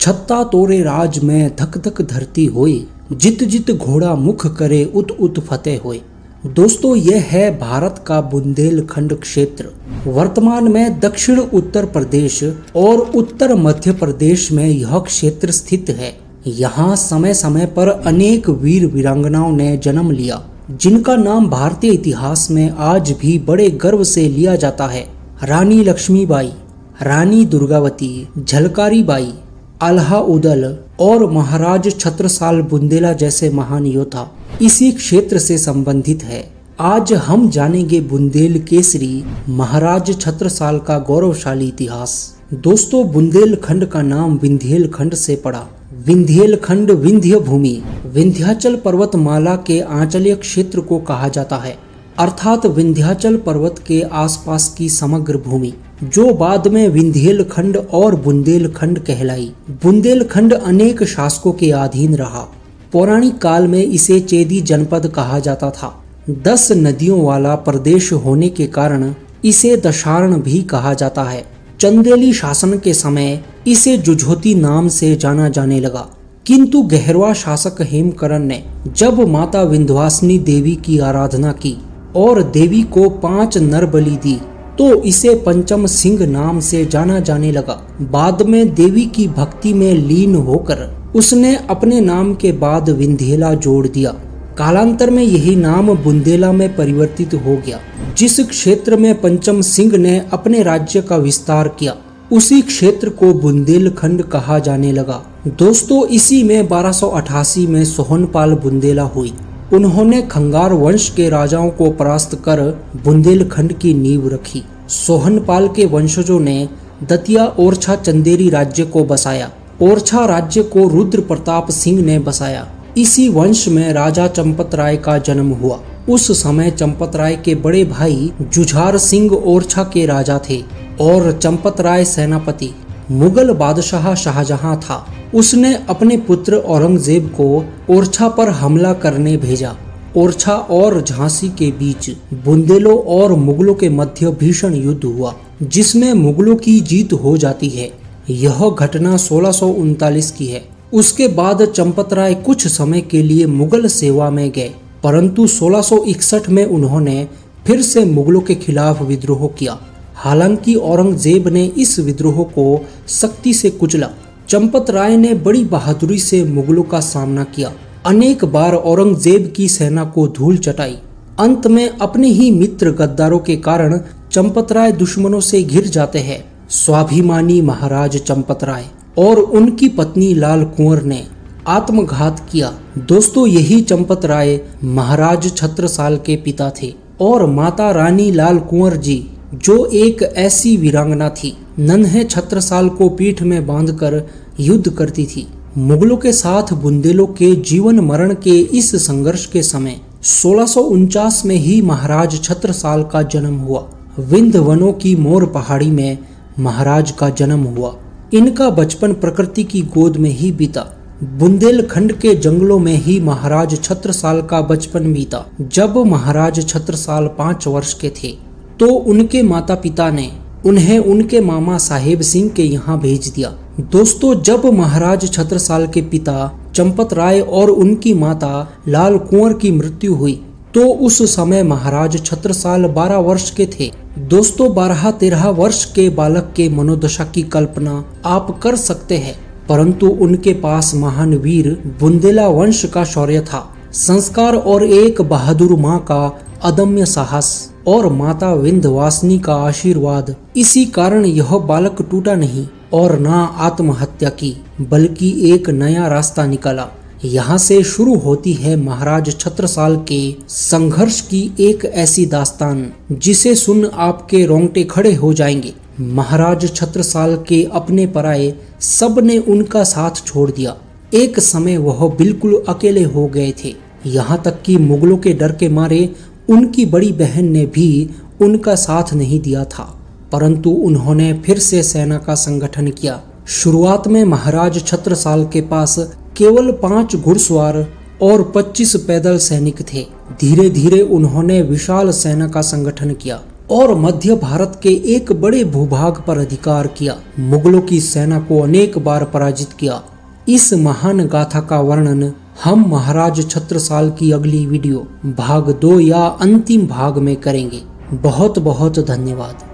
छत्ता तोरे राज में धक धक धरती होई, जित जित घोड़ा मुख करे उत उत फतेह होई। दोस्तों यह है भारत का बुंदेलखंड क्षेत्र। वर्तमान में दक्षिण उत्तर प्रदेश और उत्तर मध्य प्रदेश में यह क्षेत्र स्थित है। यहाँ समय समय पर अनेक वीर वीरांगनाओं ने जन्म लिया, जिनका नाम भारतीय इतिहास में आज भी बड़े गर्व से लिया जाता है। रानी लक्ष्मीबाई, रानी दुर्गावती, झलकारी बाई, अल्हा उदल और महाराज छत्रसाल बुंदेला जैसे महान योद्धा इसी क्षेत्र से संबंधित है। आज हम जानेंगे बुंदेल केसरी महाराज छत्रसाल का गौरवशाली इतिहास। दोस्तों बुंदेलखंड का नाम विंध्याचल से पड़ा। विंध्याचल विंध्य भूमि विंध्याचल पर्वतमाला के आंचलिक क्षेत्र को कहा जाता है, अर्थात विंध्याचल पर्वत के आसपास की समग्र भूमि, जो बाद में विंध्याचल और बुंदेलखंड कहलाई। बुंदेलखंड अनेक शासकों के अधीन रहा। पौराणिक काल में इसे चेदी जनपद कहा जाता था। 10 नदियों वाला प्रदेश होने के कारण इसे दशारण भी कहा जाता है। चंदेली शासन के समय इसे जुझोती नाम से जाना जाने लगा, किंतु गहरवा शासक हेमकरण ने जब माता विंध्वासिनी देवी की आराधना की और देवी को 5 नर बलि दी तो इसे पंचम सिंह नाम से जाना जाने लगा। बाद में देवी की भक्ति में लीन होकर उसने अपने नाम के बाद विंध्याला जोड़ दिया। कालांतर में यही नाम बुंदेला में परिवर्तित हो गया। जिस क्षेत्र में पंचम सिंह ने अपने राज्य का विस्तार किया उसी क्षेत्र को बुंदेलखंड कहा जाने लगा। दोस्तों इसी में 1288 में सोहनपाल बुंदेला हुई। उन्होंने खंगार वंश के राजाओं को परास्त कर बुंदेलखंड की नींव रखी। सोहनपाल के वंशजों ने दतिया ओरछा चंदेरी राज्य को बसाया। ओरछा राज्य को रुद्र प्रताप सिंह ने बसाया। इसी वंश में राजा चंपत राय का जन्म हुआ। उस समय चंपत राय के बड़े भाई जुझार सिंह ओरछा के राजा थे और चंपत राय सेनापति मुगल बादशाह शाहजहां था। उसने अपने पुत्र औरंगजेब को ओरछा पर हमला करने भेजा। ओरछा और झांसी के बीच बुंदेलों और मुगलों के मध्य भीषण युद्ध हुआ, जिसमें मुगलों की जीत हो जाती है। यह घटना 1639 की है। उसके बाद चंपत राय कुछ समय के लिए मुगल सेवा में गए, परंतु 1661 में उन्होंने फिर से मुगलों के खिलाफ विद्रोह किया। हालांकि औरंगजेब ने इस विद्रोह को सख्ती से कुचला। चंपत राय ने बड़ी बहादुरी से मुगलों का सामना किया, अनेक बार औरंगजेब की सेना को धूल चटाई। अंत में अपने ही मित्र गद्दारों के कारण चंपत राय दुश्मनों से घिर जाते हैं। स्वाभिमानी महाराज चंपत राय और उनकी पत्नी लाल कुंवर ने आत्मघात किया। दोस्तों यही चंपत राय महाराज छत्रसाल के पिता थे और माता रानी लाल कुंवर जी जो एक ऐसी वीरांगना थी, नन्हे छत्रसाल को पीठ में बांधकर युद्ध करती थी। मुगलों के साथ बुंदेलों के जीवन मरण के इस संघर्ष के समय 1649 में ही महाराज छत्रसाल का जन्म हुआ। विंध्य वनों की मोर पहाड़ी में महाराज का जन्म हुआ। इनका बचपन प्रकृति की गोद में ही बीता। बुंदेलखंड के जंगलों में ही महाराज छत्रसाल का बचपन बीता। जब महाराज छत्रसाल 5 वर्ष के थे तो उनके माता पिता ने उन्हें उनके मामा साहेब सिंह के यहाँ भेज दिया। दोस्तों जब महाराज छत्रसाल के पिता चंपत राय और उनकी माता लाल कुंवर की मृत्यु हुई तो उस समय महाराज छत्रसाल 12 वर्ष के थे। दोस्तों 12-13 वर्ष के बालक के मनोदशा की कल्पना आप कर सकते हैं, परंतु उनके पास महान वीर बुंदेला वंश का शौर्य था, संस्कार और एक बहादुर माँ का अदम्य साहस और माता विंध्यवासिनी का आशीर्वाद। इसी कारण यह बालक टूटा नहीं और ना आत्महत्या की, बल्कि एक नया रास्ता निकाला। यहाँ से शुरू होती है महाराज छत्रसाल के संघर्ष की एक ऐसी दास्तान जिसे सुन आपके रोंगटे खड़े हो जाएंगे। महाराज छत्रसाल के अपने पराये सब ने उनका साथ छोड़ दिया। एक समय वह बिल्कुल अकेले हो गए थे, यहाँ तक कि मुगलों के डर के मारे उनकी बड़ी बहन ने भी उनका साथ नहीं दिया था, परंतु उन्होंने फिर से सेना का संगठन किया। शुरुआत में महाराज छत्रसाल के पास केवल 5 घुड़सवार और 25 पैदल सैनिक थे। धीरे धीरे उन्होंने विशाल सेना का संगठन किया और मध्य भारत के एक बड़े भूभाग पर अधिकार किया। मुगलों की सेना को अनेक बार पराजित किया। इस महान गाथा का वर्णन हम महाराज छत्रसाल की अगली वीडियो भाग 2 या अंतिम भाग में करेंगे। बहुत बहुत धन्यवाद।